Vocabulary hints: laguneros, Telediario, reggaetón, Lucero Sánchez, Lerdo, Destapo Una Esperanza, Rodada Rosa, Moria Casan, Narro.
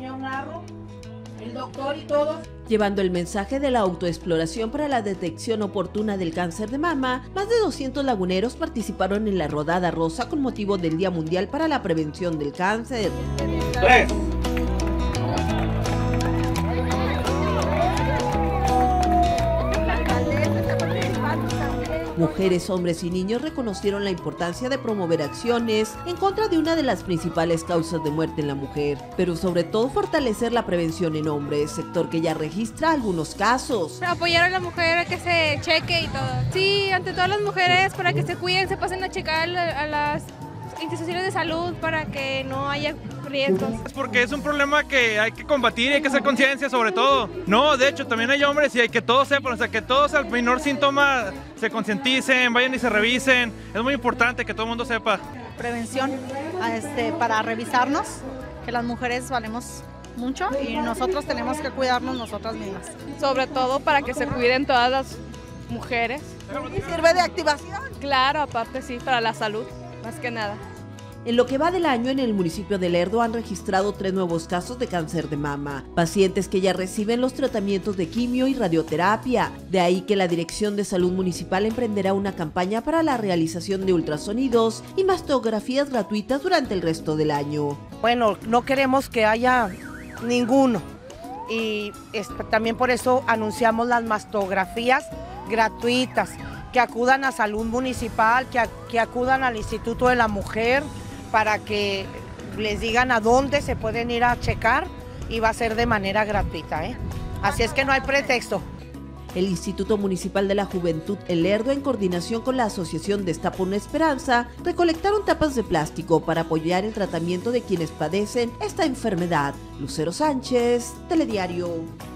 señor Narro, el doctor y todos. Llevando el mensaje de la autoexploración para la detección oportuna del cáncer de mama, más de 200 laguneros participaron en la rodada rosa con motivo del Día Mundial para la Prevención del Cáncer. ¡Tres! Mujeres, hombres y niños reconocieron la importancia de promover acciones en contra de una de las principales causas de muerte en la mujer, pero sobre todo fortalecer la prevención en hombres, sector que ya registra algunos casos. Apoyar a la mujer a que se cheque y todo. Sí, ante todas las mujeres, para que se cuiden, se pasen a checar a las instituciones de salud para que no haya riesgos. Es porque es un problema que hay que combatir y hay que hacer conciencia sobre todo. No, de hecho también hay hombres y hay que todos sepan, o sea, que todos al menor síntoma se concienticen, vayan y se revisen. Es muy importante que todo el mundo sepa. Prevención para revisarnos, que las mujeres valemos mucho y nosotros tenemos que cuidarnos nosotras mismas. Sobre todo para que se cuiden todas las mujeres. ¿Y sirve de activación? Claro, aparte sí, para la salud. Más que nada. En lo que va del año, en el municipio de Lerdo han registrado 3 nuevos casos de cáncer de mama, pacientes que ya reciben los tratamientos de quimio y radioterapia. De ahí que la Dirección de Salud Municipal emprenderá una campaña para la realización de ultrasonidos y mastografías gratuitas durante el resto del año. Bueno, no queremos que haya ninguno y también por eso anunciamos las mastografías gratuitas, que acudan a Salud Municipal, que acudan al Instituto de la Mujer para que les digan a dónde se pueden ir a checar y va a ser de manera gratuita, ¿eh? Así es que no hay pretexto. El Instituto Municipal de la Juventud, el Lerdo, en coordinación con la Asociación Destapo Una Esperanza, recolectaron tapas de plástico para apoyar el tratamiento de quienes padecen esta enfermedad. Lucero Sánchez, Telediario.